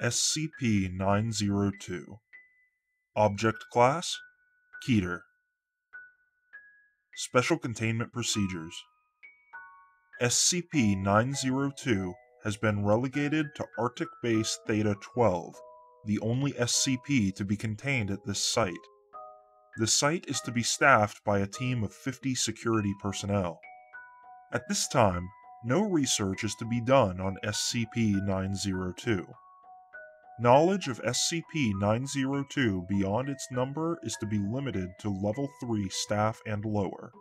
SCP-902. Object Class: Keter. Special Containment Procedures: SCP-902 has been relegated to Arctic Base Theta-12, the only SCP to be contained at this site. The site is to be staffed by a team of 50 security personnel. At this time, no research is to be done on SCP-902. Knowledge of SCP-902 beyond its number is to be limited to Level 3 staff and lower.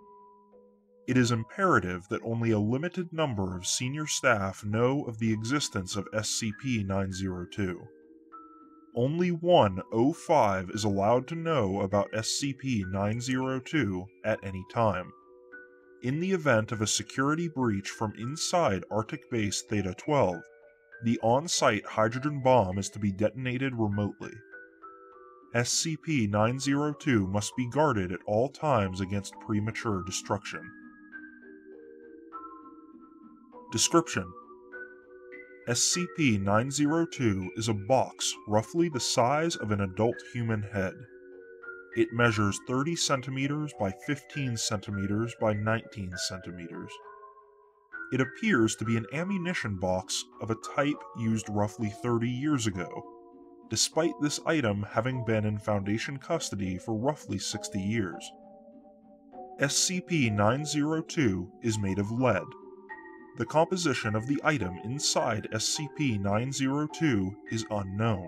It is imperative that only a limited number of senior staff know of the existence of SCP-902. Only one O5 is allowed to know about SCP-902 at any time. In the event of a security breach from inside Arctic Base Theta-12, the on-site hydrogen bomb is to be detonated remotely. SCP-902 must be guarded at all times against premature destruction. Description: SCP-902 is a box roughly the size of an adult human head. It measures 30 centimeters by 15 centimeters by 19 centimeters. It appears to be an ammunition box of a type used roughly 30 years ago, despite this item having been in Foundation custody for roughly 60 years. SCP-902 is made of lead. The composition of the item inside SCP-902 is unknown.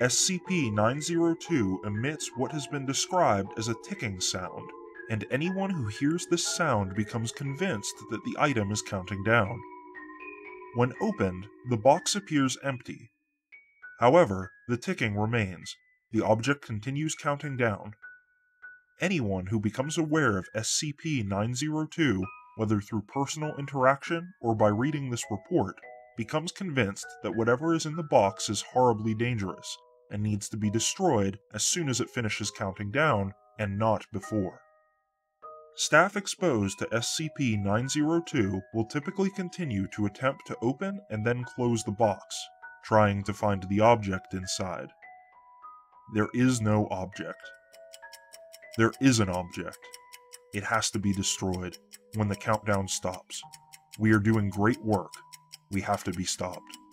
SCP-902 emits what has been described as a ticking sound, and anyone who hears this sound becomes convinced that the item is counting down. When opened, the box appears empty. However, the ticking remains. The object continues counting down. Anyone who becomes aware of SCP-902, whether through personal interaction or by reading this report, becomes convinced that whatever is in the box is horribly dangerous and needs to be destroyed as soon as it finishes counting down, and not before. Staff exposed to SCP-902 will typically continue to attempt to open and then close the box, trying to find the object inside. There is no object. There is an object. It has to be destroyed when the countdown stops. We are doing great work. We have to be stopped.